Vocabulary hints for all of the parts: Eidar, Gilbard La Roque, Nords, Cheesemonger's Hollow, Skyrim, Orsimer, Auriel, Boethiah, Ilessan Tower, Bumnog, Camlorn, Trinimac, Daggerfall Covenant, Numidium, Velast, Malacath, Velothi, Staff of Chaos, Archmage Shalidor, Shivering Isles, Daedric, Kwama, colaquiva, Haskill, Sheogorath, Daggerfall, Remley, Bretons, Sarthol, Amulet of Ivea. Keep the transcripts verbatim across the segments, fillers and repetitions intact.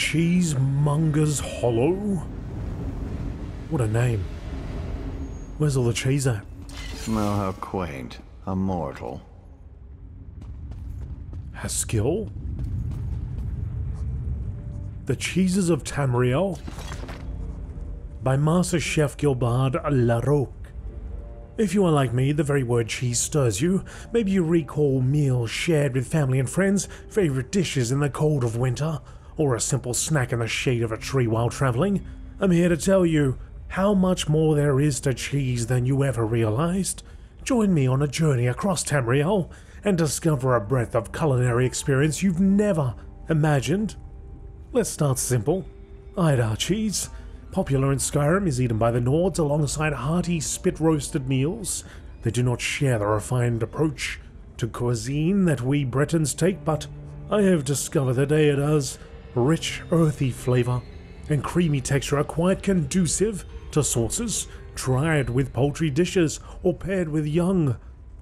Cheesemonger's Hollow? What a name. Where's all the cheese at? Well, how quaint. A mortal. Haskill? The Cheeses of Tamriel? By Master Chef Gilbard La Roque. If you are like me, the very word cheese stirs you. Maybe you recall meals shared with family and friends, favourite dishes in the cold of winter, or a simple snack in the shade of a tree while travelling. I'm here to tell you how much more there is to cheese than you ever realised. Join me on a journey across Tamriel and discover a breadth of culinary experience you've never imagined. Let's start simple. Eidar cheese. Popular in Skyrim, is eaten by the Nords alongside hearty spit-roasted meals. They do not share the refined approach to cuisine that we Bretons take, but I have discovered that Eidar's rich, earthy flavour and creamy texture are quite conducive to sauces, tried with poultry dishes or paired with young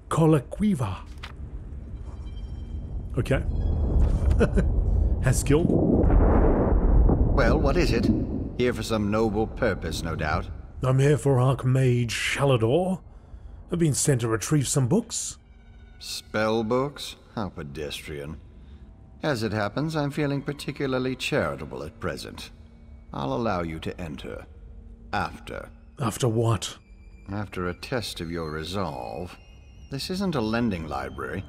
colaquiva. Okay. Haskill. Well, what is it? Here for some noble purpose, no doubt. I'm here for Archmage Shalidor. I've been sent to retrieve some books. Spell books? How pedestrian. As it happens, I'm feeling particularly charitable at present. I'll allow you to enter. After. After what? After a test of your resolve. This isn't a lending library.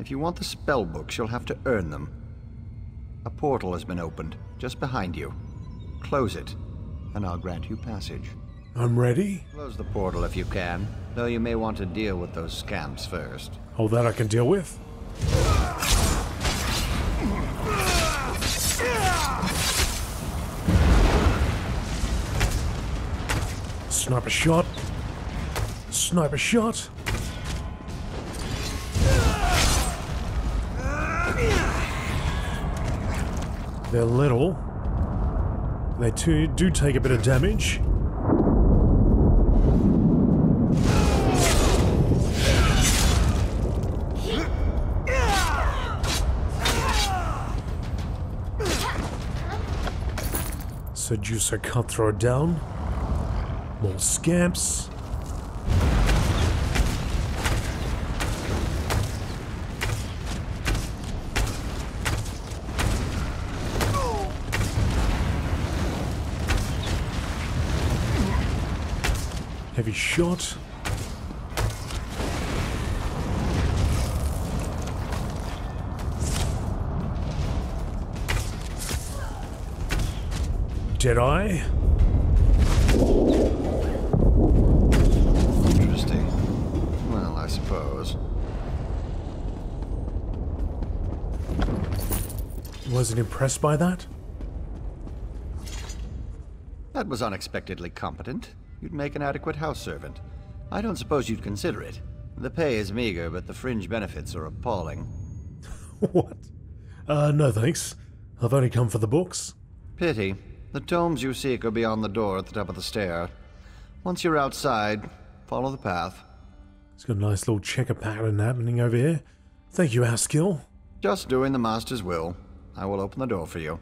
If you want the spell books, you'll have to earn them. A portal has been opened, just behind you. Close it, and I'll grant you passage. I'm ready? Close the portal if you can, though you may want to deal with those scamps first. Oh, that I can deal with? Sniper shot. Sniper shot. They're little. They too do take a bit of damage. Seducer cutthroat down. More scamps. Heavy shot. Deadeye. Interesting. Well, I suppose. Wasn't impressed by that? That was unexpectedly competent. You'd make an adequate house servant. I don't suppose you'd consider it. The pay is meager, but the fringe benefits are appalling. What? Uh, no thanks. I've only come for the books. Pity. The tomes you seek are beyond the door at the top of the stair. Once you're outside, follow the path. It's got a nice little checker pattern happening over here. Thank you, Haskill. Just doing the master's will. I will open the door for you.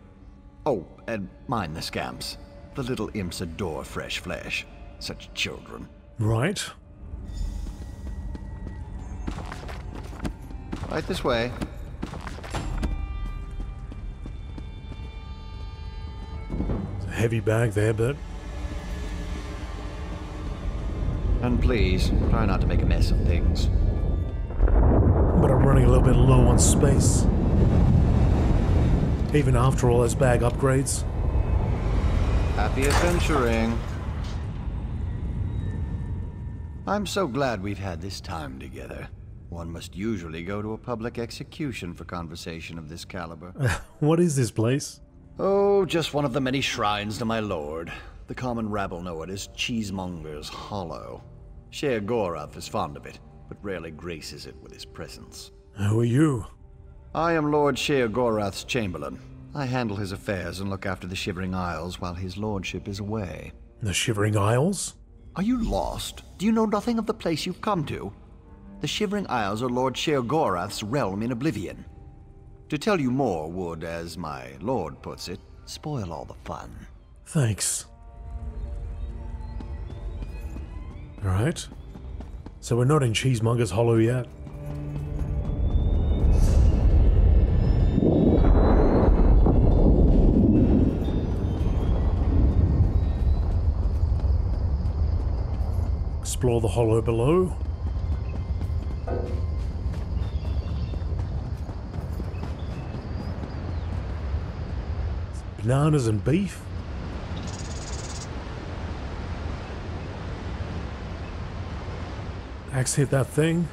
Oh, and mind the scamps. The little imps adore fresh flesh. Such children. Right. Right this way. It's a heavy bag there, but... And please, try not to make a mess of things. But I'm running a little bit low on space. Even after all those bag upgrades. Happy adventuring. I'm so glad we've had this time together. One must usually go to a public execution for conversation of this caliber. What is this place? Oh, just one of the many shrines to my lord. The common rabble know it as Cheesemonger's Hollow. Sheogorath is fond of it, but rarely graces it with his presence. Who are you? I am Lord Sheogorath's Chamberlain. I handle his affairs and look after the Shivering Isles while his lordship is away. The Shivering Isles? Are you lost? Do you know nothing of the place you've come to? The Shivering Isles are Lord Sheogorath's realm in oblivion. To tell you more would, as my lord puts it, spoil all the fun. Thanks. Alright. So we're not in Cheesemonger's Hollow yet. Explore the hollow below. Bananas and beef. Axe hit that thing,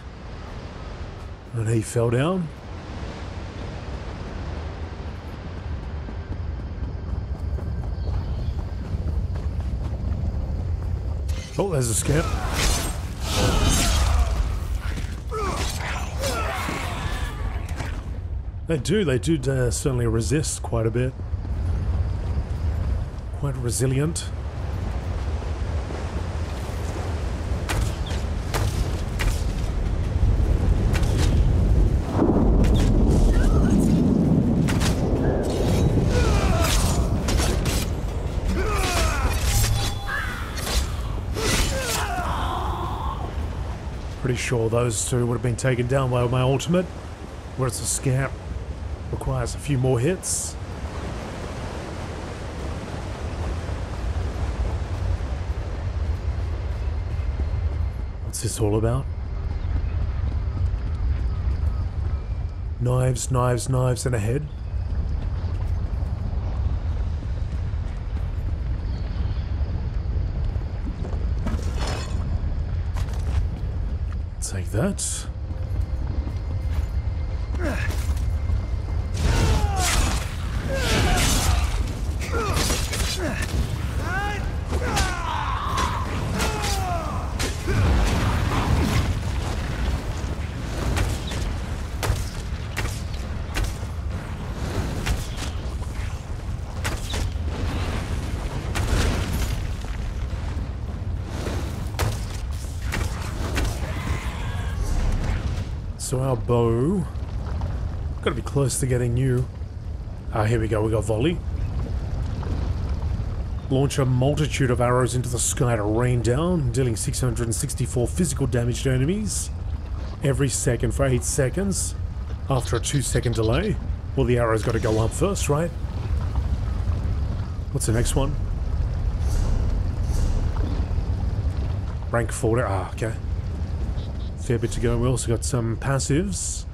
and he fell down. Oh, there's a skip. They do, they do uh, certainly resist quite a bit. Quite resilient. Pretty sure those two would have been taken down by my ultimate, whereas the scamp requires a few more hits. What's this all about? Knives, knives, knives, and a head. Take that. So our bow, gotta be close to getting new. Ah, here we go, we got volley. Launch a multitude of arrows into the sky to rain down, dealing six hundred sixty-four physical damage to enemies every second for eight seconds. After a two second delay, well, the arrow's gotta go up first, right? What's the next one? Rank four, ah, okay. Fair bit to go. We also got some passives.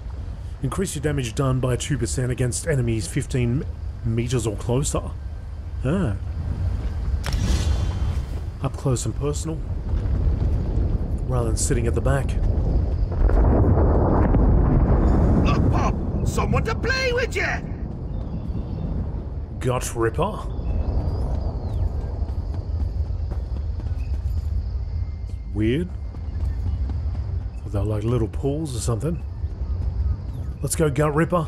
Increase your damage done by two percent against enemies fifteen meters or closer. Ah. Up close and personal, rather than sitting at the back. Look, Pop! Someone to play with you! Gut Ripper. Weird. They're like little pools or something. Let's go, Gut Ripper.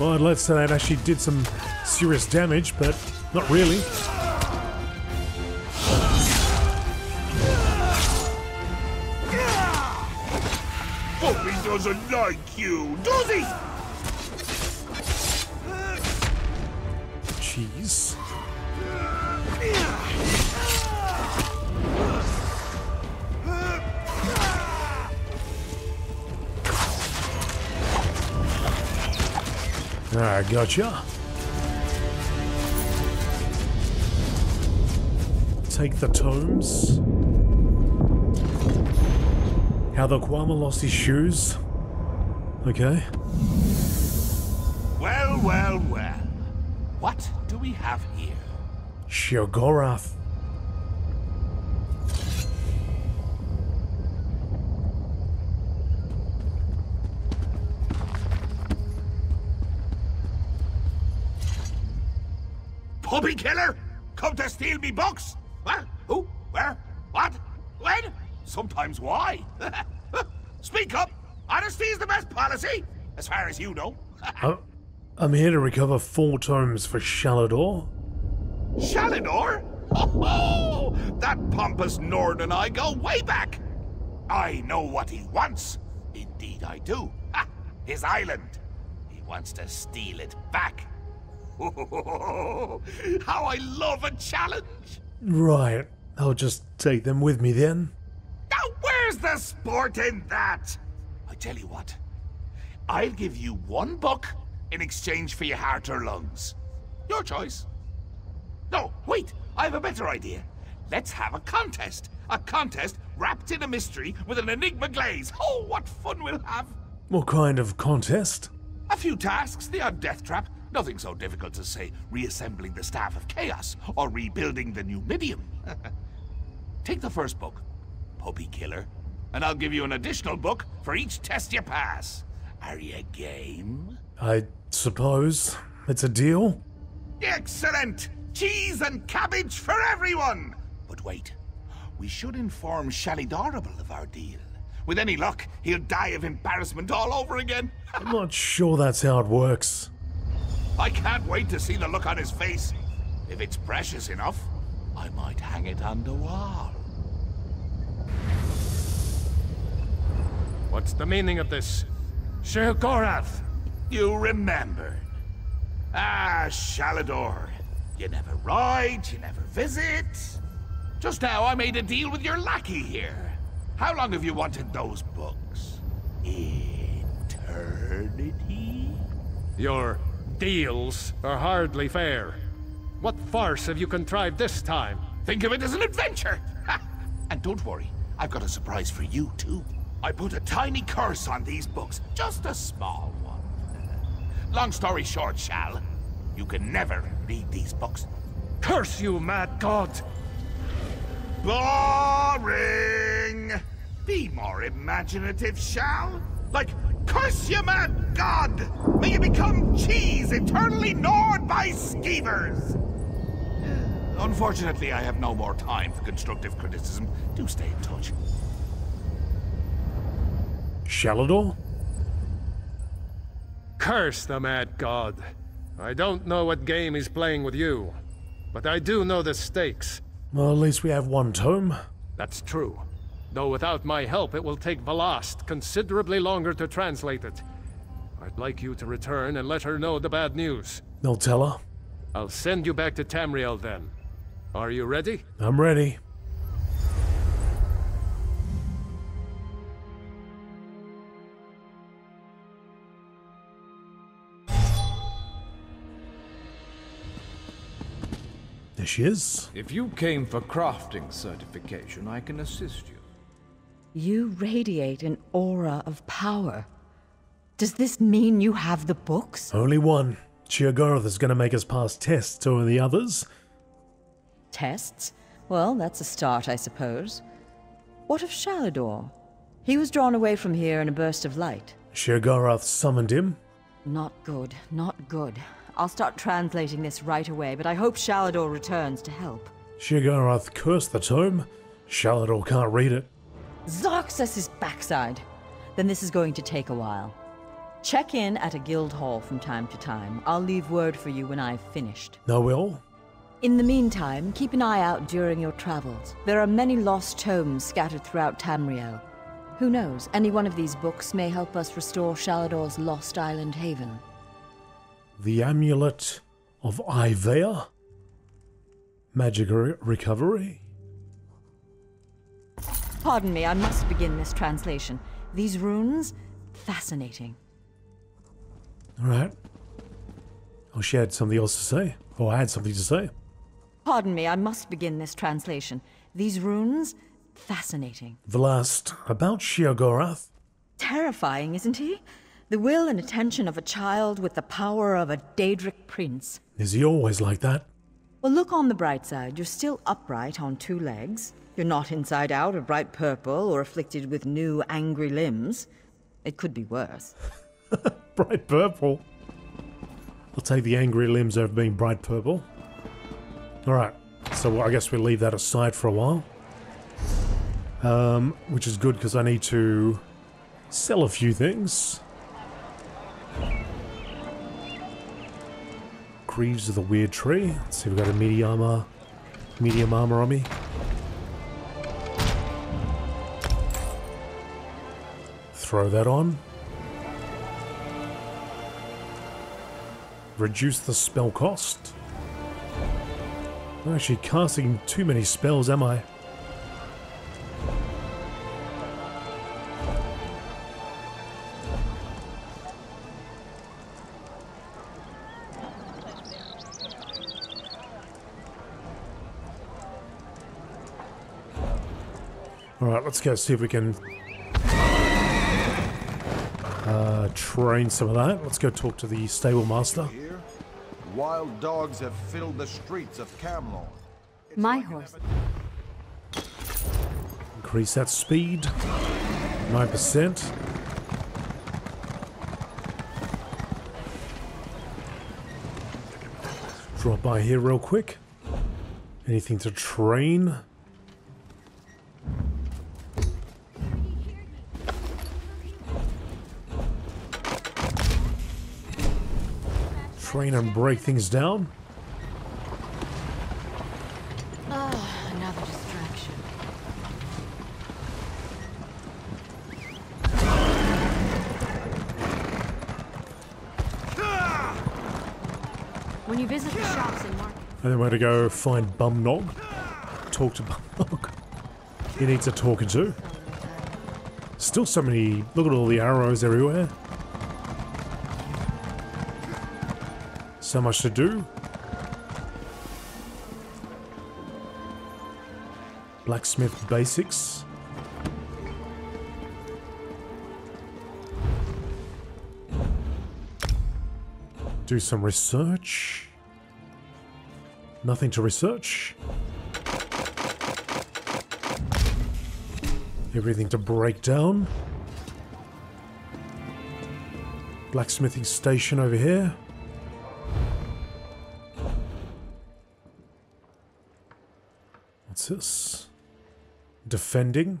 Well, I'd let's say that actually did some serious damage, but not really. Doesn't like you, does he? Jeez. I gotcha. Take the tomes. How the Kwama lost his shoes. Okay. Well, well, well. What do we have here? Sheogorath. Puppy killer? Come to steal me box? Well, who? Where? What? When? Sometimes why? Speak up! Honesty is the best policy, as far as you know. I'm here to recover four tomes for Shalidor. Shalidor? Ho-ho! That pompous Nord and I go way back! I know what he wants. Indeed I do. Ha! His island. He wants to steal it back. How I love a challenge! Right. I'll just take them with me then. Now where's the sport in that? I tell you what. I'll give you one buck in exchange for your heart or lungs. Your choice. No, wait. I have a better idea. Let's have a contest. A contest wrapped in a mystery with an enigma glaze. Oh, what fun we'll have. What kind of contest? A few tasks, the odd death trap. Nothing so difficult as, say, reassembling the Staff of Chaos or rebuilding the Numidium. Take the first book, Puppy Killer, and I'll give you an additional book for each test you pass. Are you game? I suppose. It's a deal. Excellent! Cheese and cabbage for everyone! But wait, we should inform Shalidorable of our deal. With any luck, he'll die of embarrassment all over again. I'm not sure that's how it works. I can't wait to see the look on his face. If it's precious enough, I might hang it on the wall. What's the meaning of this? Sheogorath! You remember. Ah, Shalidor. You never ride, you never visit. Just now I made a deal with your lackey here. How long have you wanted those books? Eternity? Your deals are hardly fair. What farce have you contrived this time? Think of it as an adventure! Ha! And don't worry, I've got a surprise for you too. I put a tiny curse on these books, just a small one. Long story short, Shal, you can never read these books. Curse you, mad god! Boring! Be more imaginative, Shal. Like, curse you, mad god! May you become cheese eternally gnawed by skeevers! Unfortunately, I have no more time for constructive criticism. Do stay in touch. Shalidor? Curse the mad god. I don't know what game he's playing with you, but I do know the stakes. Well, at least we have one tome. That's true. Though without my help, it will take Velast considerably longer to translate it. I'd like you to return and let her know the bad news. I'll tell her. I'll send you back to Tamriel then. Are you ready? I'm ready. There she is. If you came for crafting certification, I can assist you. You radiate an aura of power. Does this mean you have the books? Only one. Sheogorath is going to make us pass tests over the others. Tests? Well, that's a start, I suppose. What of Shalidor? He was drawn away from here in a burst of light. Sheogorath summoned him. Not good, not good. I'll start translating this right away, but I hope Shalidor returns to help. Sheogorath cursed the tome. Shalidor can't read it. Zarxas is backside. Then this is going to take a while. Check in at a guild hall from time to time. I'll leave word for you when I've finished. I will. In the meantime, keep an eye out during your travels. There are many lost tomes scattered throughout Tamriel. Who knows, any one of these books may help us restore Shalidor's lost island haven. The Amulet of Ivea? Magic re recovery? Pardon me, I must begin this translation. These runes? Fascinating. Alright. Oh, she had something else to say. Oh, I had something to say. Pardon me, I must begin this translation. These runes? Fascinating. Velast, about Sheogorath? Terrifying, isn't he? The will and attention of a child with the power of a Daedric prince. Is he always like that? Well, look on the bright side. You're still upright on two legs. You're not inside out or bright purple or afflicted with new angry limbs. It could be worse. Bright purple. I'll take the angry limbs over being bright purple. Alright, so I guess we'll leave that aside for a while. Um, which is good because I need to sell a few things. Greaves of the Weird Tree. Let's see if we've got a medium armor, medium armor on me. Throw that on. Reduce the spell cost. I'm actually casting too many spells, am I? Alright, let's go see if we can uh, train some of that. Let's go talk to the stable master. Wild dogs have filled the streets of Camlorn. My horse. Increase that speed. nine percent. Drop by here real quick. Anything to train? Train and break things down. Oh, another distraction. When you visit the shops and markets. And then we're to go find Bumnog. Talk to Bumnog. He needs a talking to. Still so many. Look at all the arrows everywhere. So much to do. Blacksmith basics. Do some research. Nothing to research. Everything to break down. Blacksmithing station over here. This. Defending.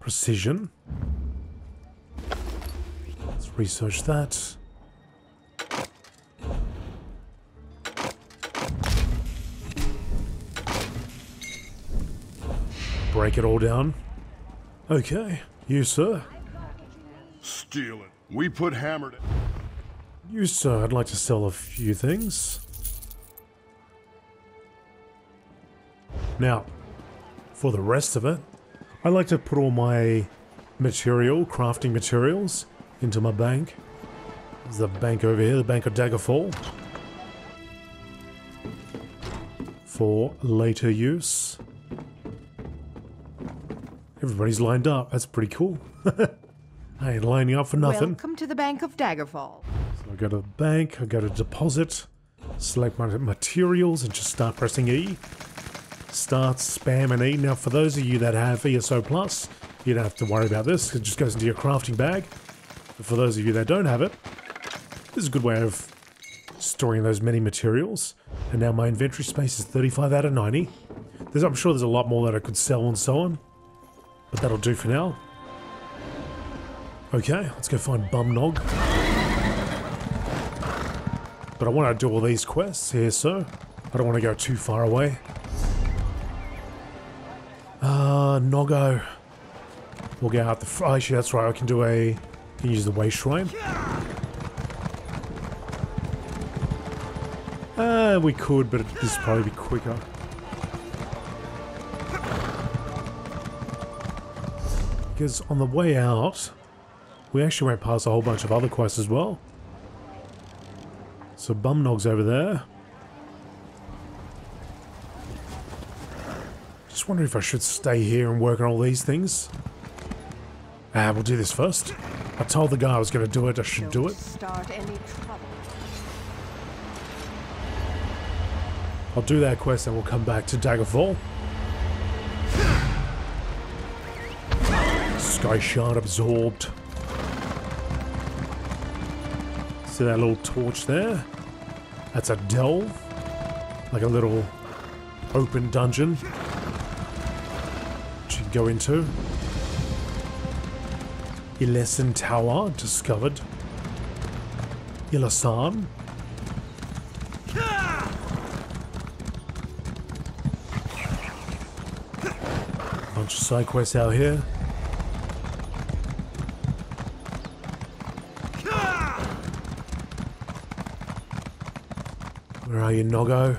Precision. Let's research that. Break it all down. Okay. You, sir. Steal it. We put hammered it. You, sir. I'd like to sell a few things. Now, for the rest of it, I like to put all my material, crafting materials, into my bank. There's the bank over here, the Bank of Daggerfall. For later use. Everybody's lined up, that's pretty cool. I ain't lining up for nothing. Welcome to the Bank of Daggerfall. So I go to the bank, I go to deposit, select my materials and just start pressing E. Start spamming E. Now for those of you that have E S O Plus, you don't have to worry about this. It just goes into your crafting bag. But for those of you that don't have it, this is a good way of storing those many materials. And now my inventory space is thirty-five out of ninety. There's, I'm sure there's a lot more that I could sell and so on. But that'll do for now. Okay, let's go find Bumnog. But I want to do all these quests here, so I don't want to go too far away. Uh, Noggo. We'll get out the... F actually, that's right, I can do a... I can use the Way Shrine. Uh, we could, but this would probably be quicker. Because on the way out, we actually went past a whole bunch of other quests as well. So Bumnog's over there. I wonder if I should stay here and work on all these things. Ah, we'll do this first. I told the guy I was going to do it, I should do it. I'll do that quest and we'll come back to Daggerfall. Sky Shard absorbed. See that little torch there? That's a delve. Like a little open dungeon. Go into Ilessan Tower discovered. Ilessan bunch of side quests out here. Where are you, Noggo?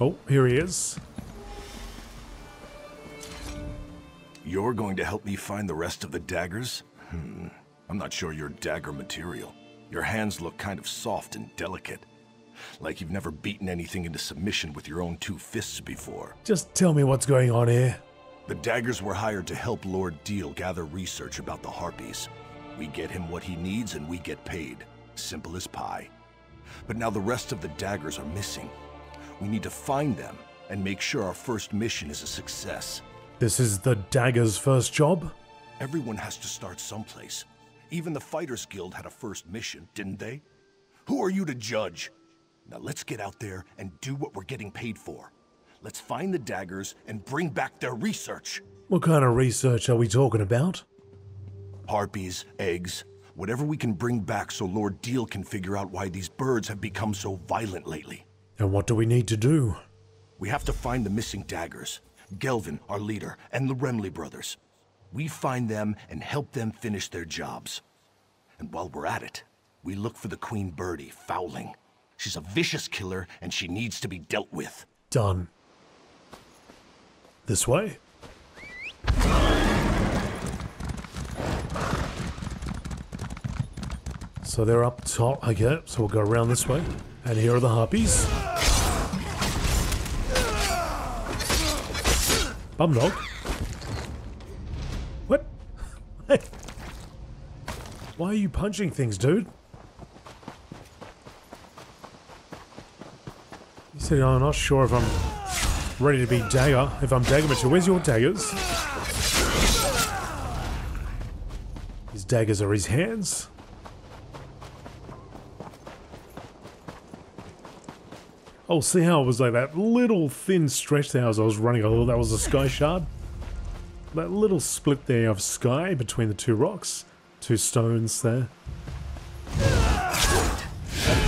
Oh, here he is. You're going to help me find the rest of the daggers? Hmm. I'm not sure you're dagger material. Your hands look kind of soft and delicate. Like you've never beaten anything into submission with your own two fists before. Just tell me what's going on here. The daggers were hired to help Lord Deal gather research about the harpies. We get him what he needs and we get paid. Simple as pie. But now the rest of the daggers are missing. We need to find them and make sure our first mission is a success. This is the daggers' first job? Everyone has to start someplace. Even the Fighters Guild had a first mission, didn't they? Who are you to judge? Now let's get out there and do what we're getting paid for. Let's find the daggers and bring back their research. What kind of research are we talking about? Harpies, eggs, whatever we can bring back so Lord Deal can figure out why these birds have become so violent lately. And what do we need to do? We have to find the missing daggers. Gelvin, our leader, and the Remley brothers. We find them and help them finish their jobs. And while we're at it, we look for the Queen Birdie, Fowling. She's a vicious killer and she needs to be dealt with. Done. This way? So they're up top, I guess, so we'll go around this way. And here are the harpies. Bumnog. What? Why are you punching things, dude? You said, I'm not sure if I'm ready to be dagger. If I'm dagger mature, where's your daggers? His daggers are his hands. Oh, see how it was like that little thin stretch there as I was running. I thought that was a sky shard. That little split there of sky between the two rocks. Two stones there. That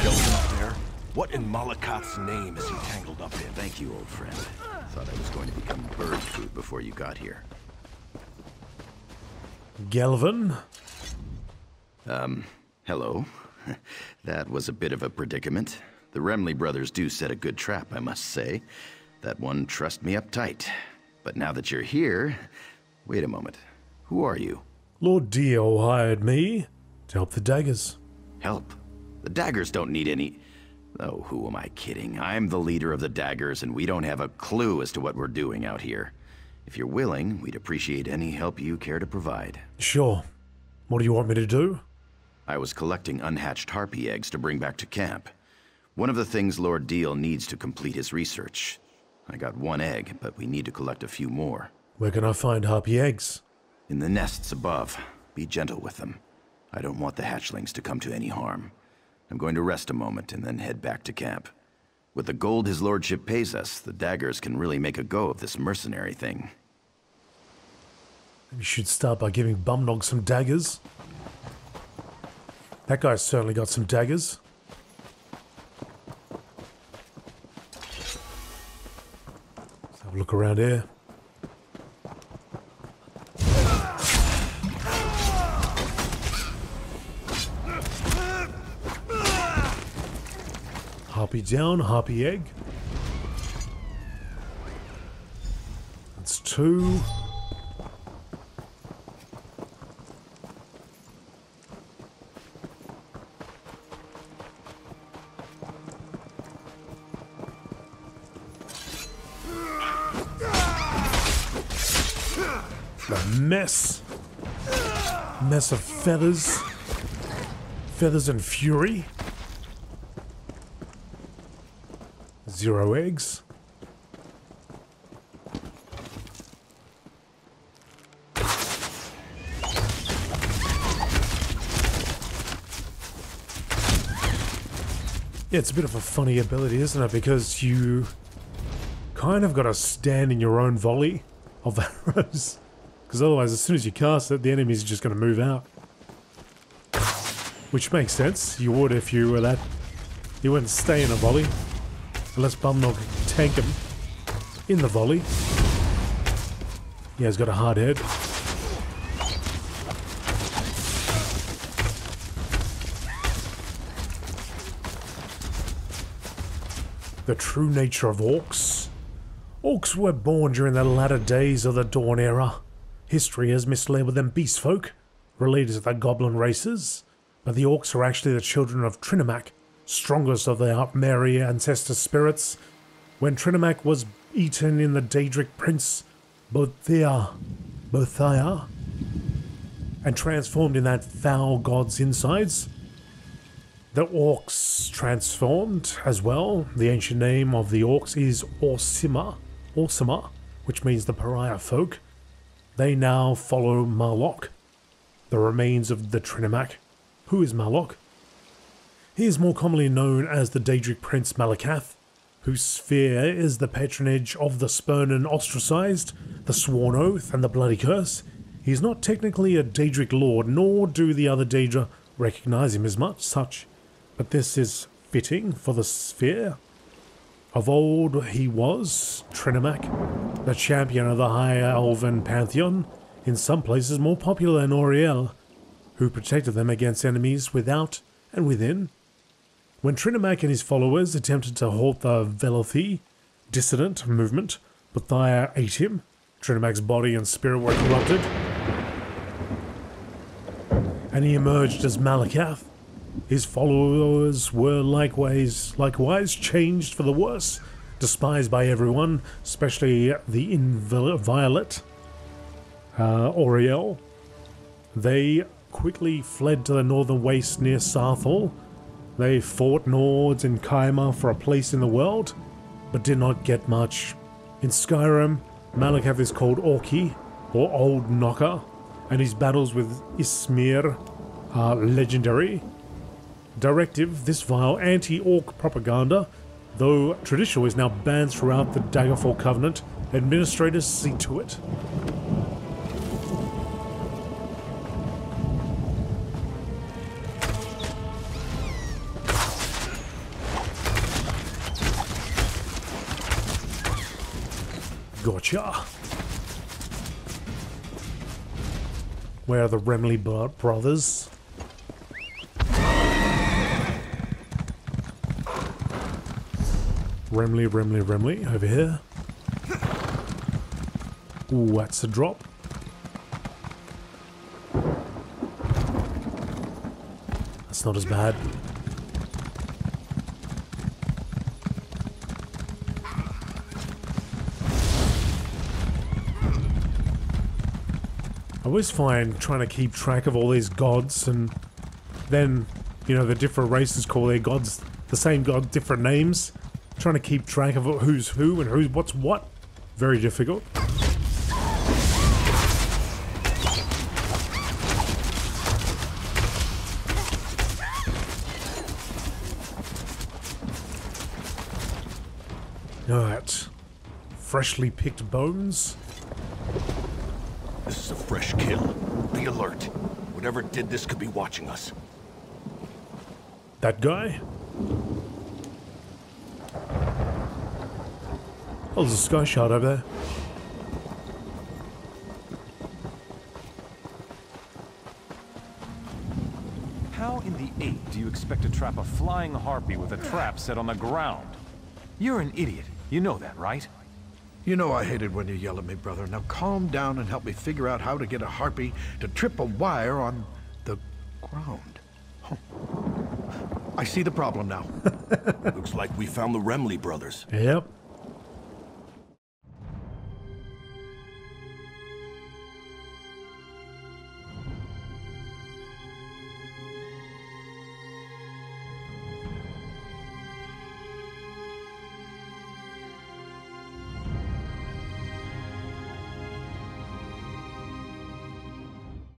Gelvin up there? What in Malacath's name is he tangled up in? Thank you, old friend. Thought I was going to become bird food before you got here. Gelvin? Um, hello. That was a bit of a predicament. The Remley brothers do set a good trap, I must say. That one trussed me up tight. But now that you're here... Wait a moment. Who are you? Lord Deal hired me to help the daggers. Help? The daggers don't need any... Oh, who am I kidding? I'm the leader of the daggers, and we don't have a clue as to what we're doing out here. If you're willing, we'd appreciate any help you care to provide. Sure. What do you want me to do? I was collecting unhatched harpy eggs to bring back to camp. One of the things Lord Deal needs to complete his research. I got one egg, but we need to collect a few more. Where can I find harpy eggs? In the nests above. Be gentle with them. I don't want the hatchlings to come to any harm. I'm going to rest a moment and then head back to camp. With the gold his lordship pays us, the daggers can really make a go of this mercenary thing. You should start by giving Bumnog some daggers. That guy's certainly got some daggers. Look around here. Harpy down, harpy egg. That's two. Mess. Mess of feathers. Feathers and fury. Zero eggs. Yeah, it's a bit of a funny ability, isn't it? Because you kind of got to stand in your own volley of arrows. Because otherwise, as soon as you cast it, the enemy's just going to move out. Which makes sense. You would if you were that. You wouldn't stay in a volley. Unless Bumnog can tank him in the volley. Yeah, he's got a hard head. The true nature of orcs. Orcs were born during the latter days of the Dawn Era. History has mislabeled them beastfolk, related to the goblin races, but the orcs are actually the children of Trinimac, strongest of the Archmage ancestor spirits. When Trinimac was eaten in the Daedric prince Boethiah, Boethiah, and transformed in that foul god's insides, the orcs transformed as well. The ancient name of the orcs is Orsimer, Orsimer, which means the pariah folk. They now follow Malok, the remains of the Trinimac. Who is Malok? He is more commonly known as the Daedric Prince Malacath, whose sphere is the patronage of the Spurnan ostracized, the Sworn Oath, and the Bloody Curse. He is not technically a Daedric lord, nor do the other Daedra recognize him as much such. But this is fitting for the sphere. Of old he was Trinimac, the champion of the High Elven Pantheon, in some places more popular than Auriel, who protected them against enemies without and within. When Trinimac and his followers attempted to halt the Velothi dissident movement, Boethiah ate him. Trinimac's body and spirit were corrupted, and he emerged as Malacath. His followers were likewise, likewise changed for the worse, despised by everyone, especially the inviolate uh, Auriel. They quickly fled to the northern wastes near Sarthol. They fought Nords and Kwama for a place in the world, but did not get much. In Skyrim, Malacath is called Orki, or Old Knocker, and his battles with Ismir are legendary. Directive, this vile anti-orc propaganda, though traditional, is now banned throughout the Daggerfall Covenant. Administrators see to it. Gotcha. Where are the Remley brothers? Remley, Remley, Remley, over here. Ooh, that's a drop. That's not as bad. I always find trying to keep track of all these gods, and then, you know, the different races call their gods the same god, different names. Trying to keep track of who's who and who's what's what. Very difficult. Alright. Freshly picked bones. This is a fresh kill. Be alert. Whatever did this could be watching us. That guy? Oh, there's a sky shard over there. How in the eight do you expect to trap a flying harpy with a trap set on the ground? You're an idiot. You know that, right? You know I hated when you yelled at me, brother. Now calm down and help me figure out how to get a harpy to trip a wire on the ground. Oh. I see the problem now. Looks like we found the Remley brothers. Yep.